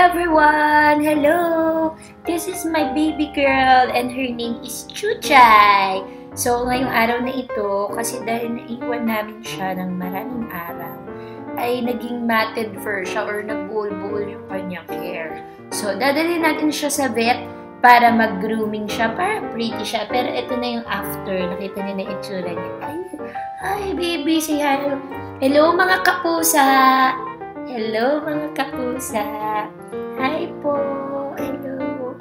everyone! Hello! This is my baby girl and her name is Chuchay. So, ngayong araw na ito, kasi dahil naiwan namin siya ng maraming araw, ay naging matted fur siya or nagbuol-buol yung kanyang hair. So, dadalhin natin siya sa vet para mag-grooming siya, para pretty siya. Pero ito na yung after, nakita niyo na itsura niya. Ay, baby, say hello. Hello mga kapusa! Hello mga kapusa! Hi po! Hello!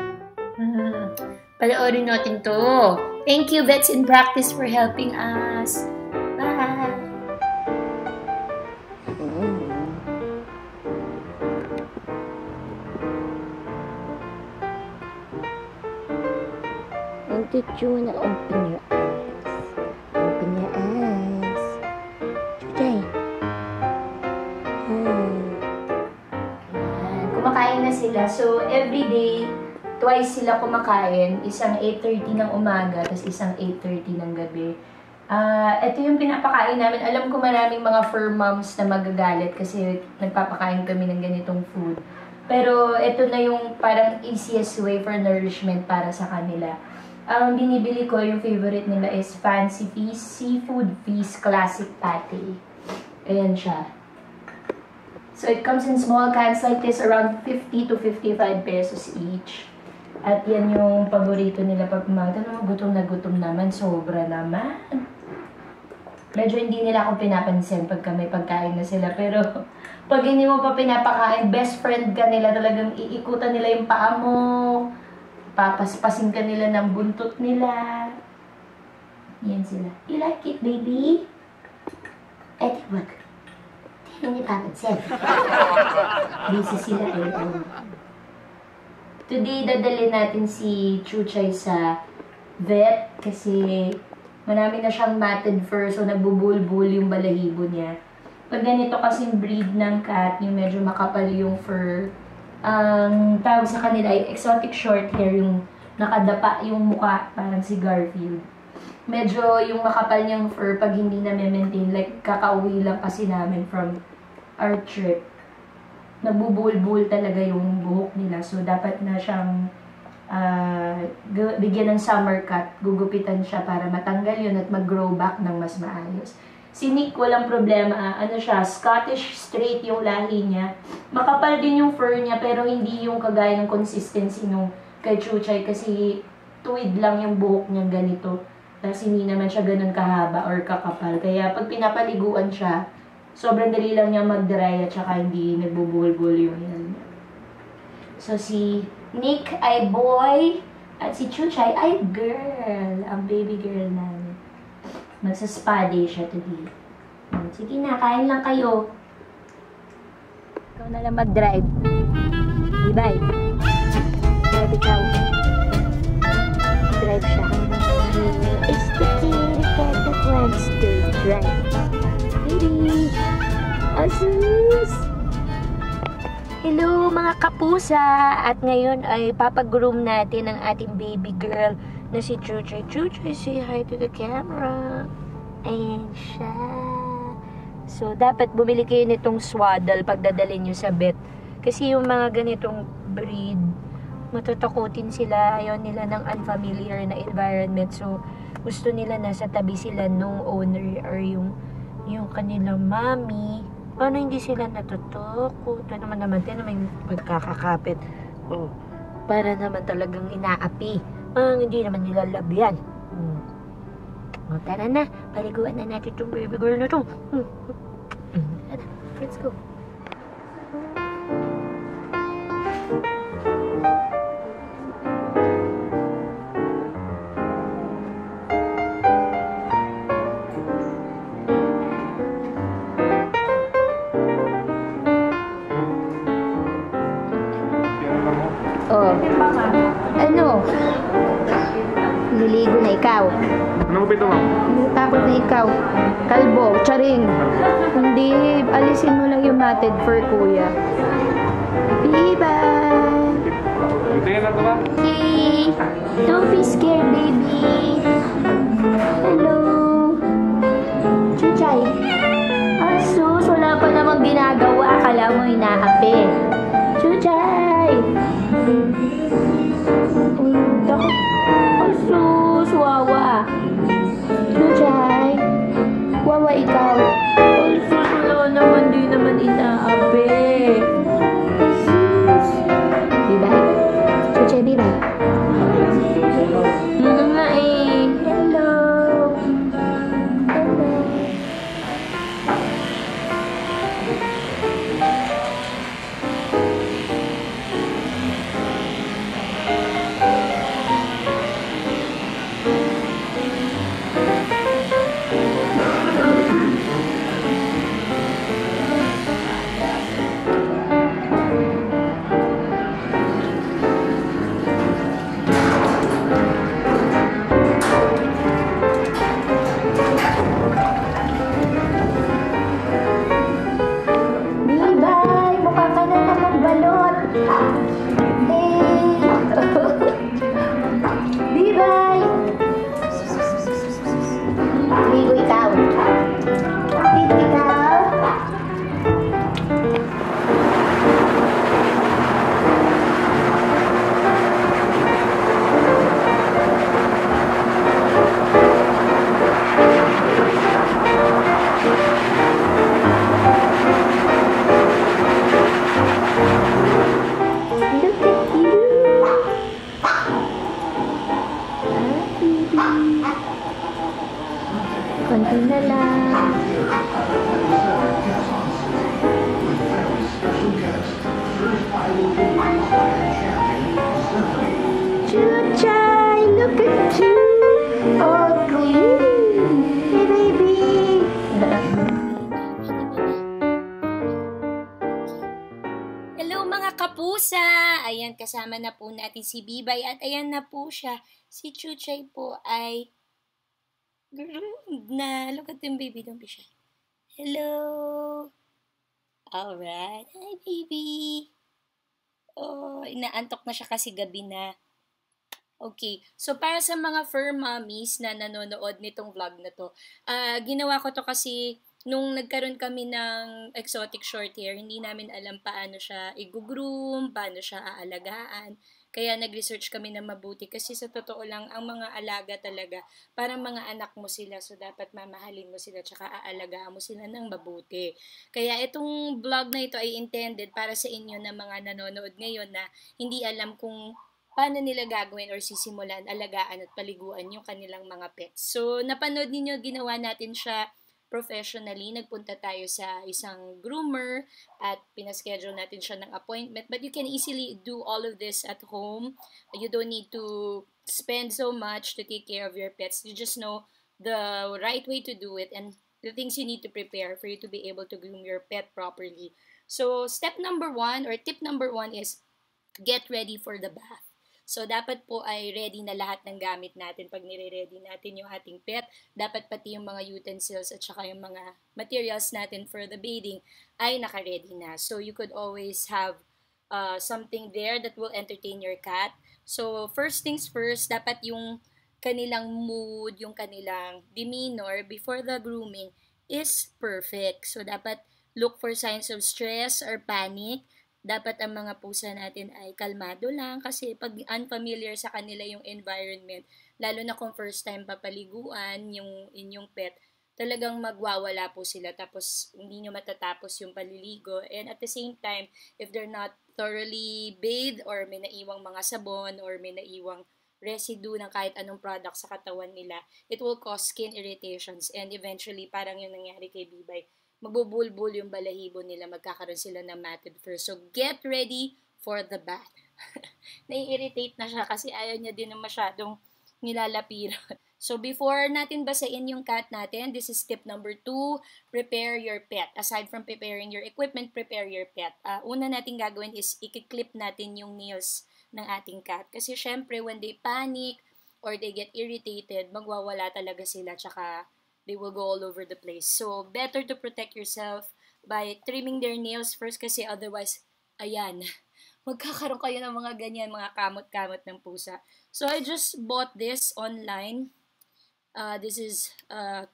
Panoorin natin to. Thank you Vets in Practice for helping us. Bye! Did you wanna open your eyes? Open your eyes. Today. Kumakain na sila. So, every day, twice sila kumakain. Isang 8:30 ng umaga, tapos isang 8:30 ng gabi. Ito yung pinapakain namin. Alam ko maraming mga fur moms na magagalit kasi nagpapakain kami ng ganitong food. Pero, ito na yung parang easiest way for nourishment para sa kanila. Ang binibili ko, yung favorite nila is Fancy Feast Seafood Feast Classic Patty. Ayan siya. So, it comes in small cans like this, around 50 to 55 pesos each. At yan yung paborito nila pag magtanong, gutom naman, sobra naman. Medyo hindi nila ako pinapansin pagka may pagkain na sila, pero pag hindi mo pa pinapakain, best friend ka nila, talagang iikutan nila yung paa mo. Papaspasin ka nila ng buntot nila. Yan sila. You like it, baby? Eto, wag. Hindi papansin. Busy sila. Today, dadalhin natin si Chuchay sa vet kasi marami na siyang matted fur, so nagbubulbul yung balahibo niya. Pag ganito kasing breed ng cat, yung medyo makapal yung fur, ang tawag sa kanila ay exotic short hair, yung nakadapa yung mukha, parang si Garfield. Medyo yung makapal niyang fur pag hindi na maintain, like kakauwi lang kasi namin from our trip. Nagbubulbul talaga yung buhok nila, so dapat na siyang bigyan ng summer cut, gugupitan siya para matanggal yun at mag-grow back ng mas maayos. Si Nick, walang problema. Ano siya, Scottish straight yung lahi niya. Makapal din yung fur niya, pero hindi yung kagaya ng consistency nung kay Chuchay kasi tuwid lang yung buhok niya ganito. Tapos hindi naman siya ganun kahaba or kakapal. Kaya pag pinapaliguan siya, sobrang dali lang niya mag-dry at saka hindi nagbubuhol-buhol yung yan. So si Nick ay boy at si Chuchay ay girl. Ang baby girl namin. Magsa-spa day siya today. Sige na, kain lang kayo. Ikaw na lang mag-drive. Bibay. Drive ikaw. Drive siya. It's the kitty cat that wants to drive. Kitty! Asus! Hello mga kapusa! At ngayon ay papagroom natin ang ating baby girl na si Chuchay. Chuchay, say hi to the camera. Ayan siya. So, dapat bumili kayo nitong swaddle pag dadalhin nyo sa vet. Kasi yung mga ganitong breed, matatakutin sila. Ayaw nila ng unfamiliar na environment. So, gusto nila nasa tabi sila nung owner or yung kanilang mommy. Paano hindi sila natutukot? Ito naman naman, ito naman yung pagkakakapit. Oh, para naman talagang inaapi. Hindi naman nila love yan. O, tara na. Paliguan na natin itong baby girl na ito. Let's go. Oh. Ano? Niligo na ikaw. Ano ko pintuan? Takot na ikaw. Kalbo, charing. Hindi, alisin mo lang yung matted fur, kuya. Bye-bye! Tingin na ito ba? Hey! Don't be scared, baby! Hello! Chuchay! Asus, wala pa namang ginagawa. Akala mo inaapi. Chuchay! Chuchay, look at you, all green. Hey, baby. Hello mga kapusa! Ayan, kasama na po natin si Bibay at ayan na po siya. Si Chuchay po ay na. Look at him, baby. Don't be shy. Hello. Alright. Hi, baby. Oh, inaantok na siya kasi gabi na. Okay, so para sa mga fur mommies na nanonood nitong vlog na to, ginawa ko to kasi nung nagkaroon kami ng exotic short hair, hindi namin alam paano siya i-groom, paano siya aalagaan. Kaya nag-research kami na mabuti kasi sa totoo lang, ang mga alaga talaga, parang mga anak mo sila. So dapat mamahalin mo sila tsaka aalagaan mo sila ng mabuti. Kaya itong vlog na ito ay intended para sa inyo na mga nanonood ngayon na hindi alam kung paano nila gagawin or sisimulan, alagaan at paliguan yung kanilang mga pets. So, napanood ninyo, ginawa natin siya professionally. Nagpunta tayo sa isang groomer at pinaschedule natin siya ng appointment. But you can easily do all of this at home. You don't need to spend so much to take care of your pets. You just know the right way to do it and the things you need to prepare for you to be able to groom your pet properly. So, step number one or tip number one is get ready for the bath. So, dapat po ay ready na lahat ng gamit natin pag nire-ready natin yung ating pet. Dapat pati yung mga utensils at saka yung mga materials natin for the bathing ay naka-ready na. So, you could always have something there that will entertain your cat. So, first things first, dapat yung kanilang mood, yung kanilang demeanor before the grooming is perfect. So, dapat look for signs of stress or panic. Dapat ang mga pusa natin ay kalmado lang kasi pag unfamiliar sa kanila yung environment, lalo na kung first time papaliguan yung inyong pet, talagang magwawala po sila tapos hindi nyo matatapos yung paliligo. And at the same time, if they're not thoroughly bathed or may naiwang mga sabon or may naiwang residue ng kahit anong product sa katawan nila, it will cause skin irritations and eventually parang yung nangyari kay Bibay. Magbubulbul yung balahibo nila, magkakaroon sila ng matted fur. So, get ready for the bath. Nai-irritate na siya kasi ayaw niya din ng masyadong nilalapiran. So, before natin basahin yung cat natin, this is tip number two, prepare your pet. Aside from preparing your equipment, prepare your pet. Una natin gagawin is ikiklip natin yung nails ng ating cat. Kasi syempre, when they panic or they get irritated, magwawala talaga sila tsaka they will go all over the place. So, better to protect yourself by trimming their nails first kasi otherwise, ayan, magkakaroon kayo ng mga ganyan, mga kamot-kamot ng pusa. So, I just bought this online. This is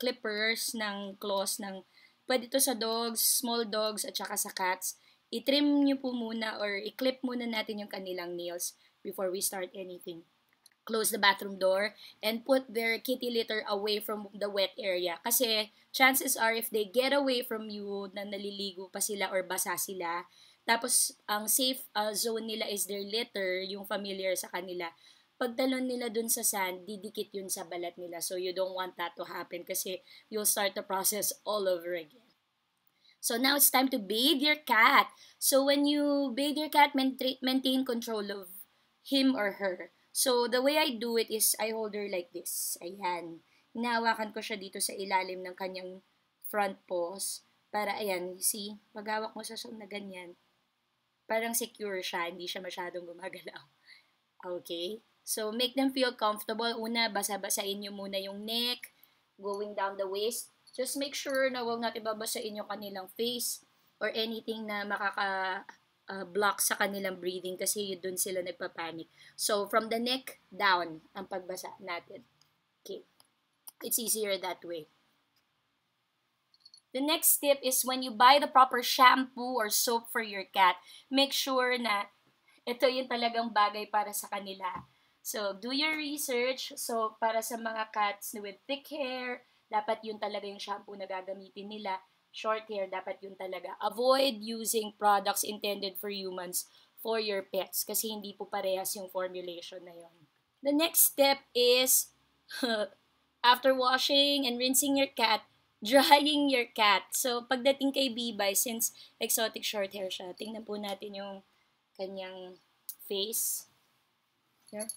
clippers ng claws ng, pwede to sa dogs, small dogs, at saka sa cats. I-trim nyo po muna or i-clip muna natin yung kanilang nails. before we start anything. Close the bathroom door and put their kitty litter away from the wet area. Kasi chances are if they get away from you na naliligo pa sila or basa sila, tapos ang safe zone nila is their litter, yung familiar sa kanila. Pagtalon nila dun sa sand, didikit yun sa balat nila. So you don't want that to happen kasi you'll start the process all over again. So now it's time to bathe your cat. So when you bathe your cat, maintain control of him or her. So, the way I do it is, I hold her like this. Ayan. Hinahawakan ko siya dito sa ilalim ng kanyang front paws. Para, ayan, see? Paghawak mo sa song na ganyan. Parang secure siya. Hindi siya masyadong gumagalaw. Okay? So, make them feel comfortable. Una, basa-basain nyo muna yung neck. Going down the waist. Just make sure na huwag natin babasain yung kanilang face. Or anything na block sa kanilang breathing kasi doon sila nagpapanik. So, from the neck down ang pagbasa natin. Okay. It's easier that way. The next tip is when you buy the proper shampoo or soap for your cat, make sure na ito yung talagang bagay para sa kanila. So, do your research. So, para sa mga cats with thick hair, dapat yun talaga yung shampoo na gagamitin nila. Short hair, dapat yun talaga. Avoid using products intended for humans for your pets kasi hindi po parehas yung formulation na yun. The next step is, after washing and rinsing your cat, drying your cat. So, pagdating kay Bibay, since exotic short hair siya, tingnan po natin yung kanyang face. Here.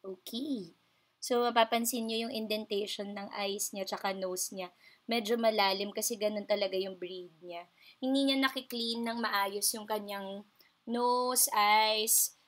Okay. So, mapapansin nyo yung indentation ng eyes niya tsaka nose niya. Medyo malalim kasi ganun talaga yung breed niya. Hindi niya nakiklean ng maayos yung kanyang nose, eyes,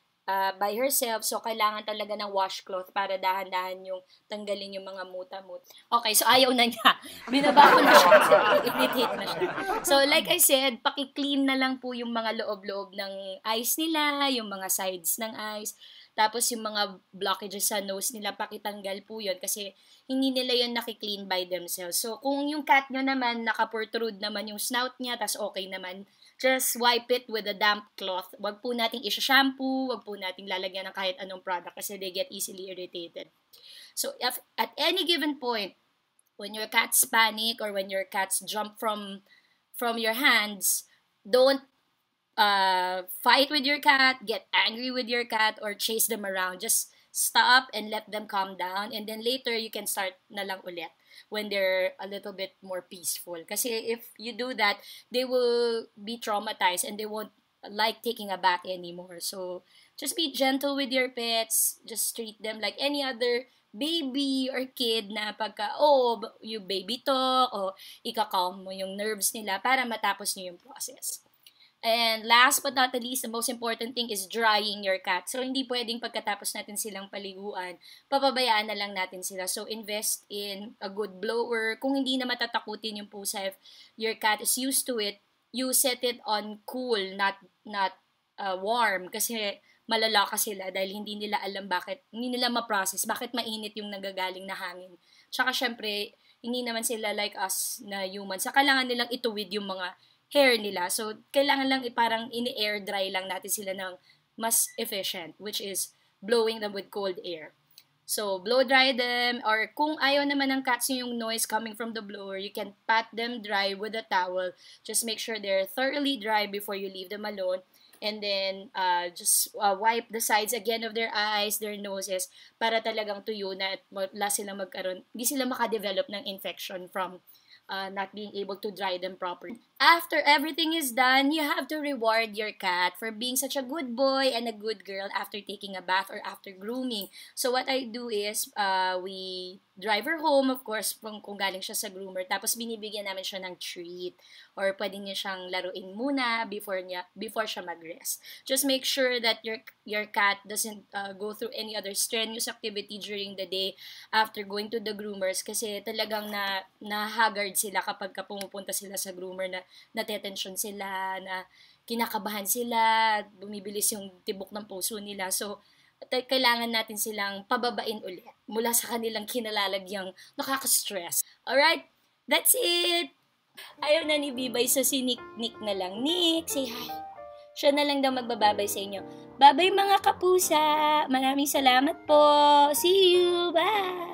by herself. So, kailangan talaga ng washcloth para dahan-dahan yung tanggalin yung mga muta-muta. Okay, so ayaw na niya. Binabako na siya. It-hit na siya. So, like I said, pakiclean na lang po yung mga loob-loob ng eyes nila, yung mga sides ng eyes. Tapos yung mga blockages sa nose nila, pakitanggal po yun kasi hindi nila yun nakiklean by themselves. So, kung yung cat nyo naman, nakaprotrude naman yung snout niya, tas okay naman, just wipe it with a damp cloth. Wag po nating isha-shampoo, wag po nating lalagyan ng kahit anong product kasi they get easily irritated. So, if at any given point, when your cats panic or when your cats jump from your hands, don't fight with your cat, get angry with your cat, or chase them around. Just stop and let them calm down. And then later, you can start na lang ulit when they're a little bit more peaceful. Kasi if you do that, they will be traumatized and they won't like taking a bath anymore. So just be gentle with your pets. Just treat them like any other baby or kid na pagka, oh, you baby talk, o ika-calm mo yung nerves nila para matapos nyo yung process. And last but not the least, the most important thing is drying your cat. So, hindi pwedeng pagkatapos natin silang paliguan, papabayaan na lang natin sila. So, invest in a good blower. Kung hindi na matatakutin yung pusa, if your cat is used to it, you set it on cool, not warm. Kasi malalaka sila dahil hindi nila alam bakit, hindi nila ma-process, bakit mainit yung nagagaling na hangin. Tsaka, syempre, hindi naman sila like us na humans. Sa kailangan nilang ituwid yung mga hair nila. So, kailangan lang parang ini-air dry lang natin sila ng mas efficient, which is blowing them with cold air. So, blow dry them, or kung ayaw naman ng cats yung noise coming from the blower, you can pat them dry with a towel. Just make sure they're thoroughly dry before you leave them alone. And then, just wipe the sides again of their eyes, their noses, para talagang tuyo na at wala silang magkaroon, hindi sila makadevelop ng infection from not being able to dry them properly. After everything is done, you have to reward your cat for being such a good boy and a good girl after taking a bath or after grooming. So what I do is, we drive her home, of course, kung galing siya sa groomer. Tapos binibigyan namin siya ng treat or pwede niya siyang laruin muna before siya mag-rest. Just make sure that your cat doesn't go through any other strenuous activity during the day after going to the groomers kasi talagang na-haggard sila kapag pumupunta sila sa groomer na natetensyon sila, na kinakabahan sila, bumibilis yung tibok ng puso nila. So, kailangan natin silang pababain ulit mula sa kanilang kinalalagyang nakaka-stress. Alright, that's it! Ayaw na ni Bibay, so si Nick na lang. Nick, say hi! Siya na lang daw magbababay sa inyo. Babay mga kapusa! Maraming salamat po! See you! Bye!